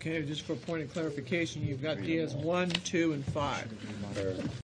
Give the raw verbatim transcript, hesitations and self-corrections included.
Okay, just for a point of clarification, you've got Diaz one, two, and five.